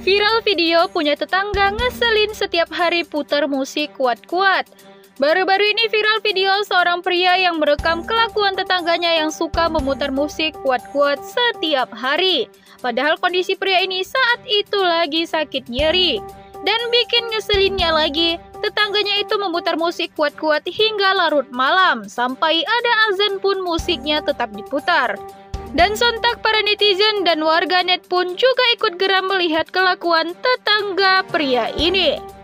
Viral video punya tetangga ngeselin setiap hari putar musik kuat-kuat. Baru-baru ini viral video seorang pria yang merekam kelakuan tetangganya yang suka memutar musik kuat-kuat setiap hari. Padahal kondisi pria ini saat itu lagi sakit nyeri. Dan bikin ngeselinnya lagi, tetangganya itu memutar musik kuat-kuat hingga larut malam. Sampai ada azan pun musiknya tetap diputar. Dan sontak para netizen dan warganet pun juga ikut geram melihat kelakuan tetangga pria ini.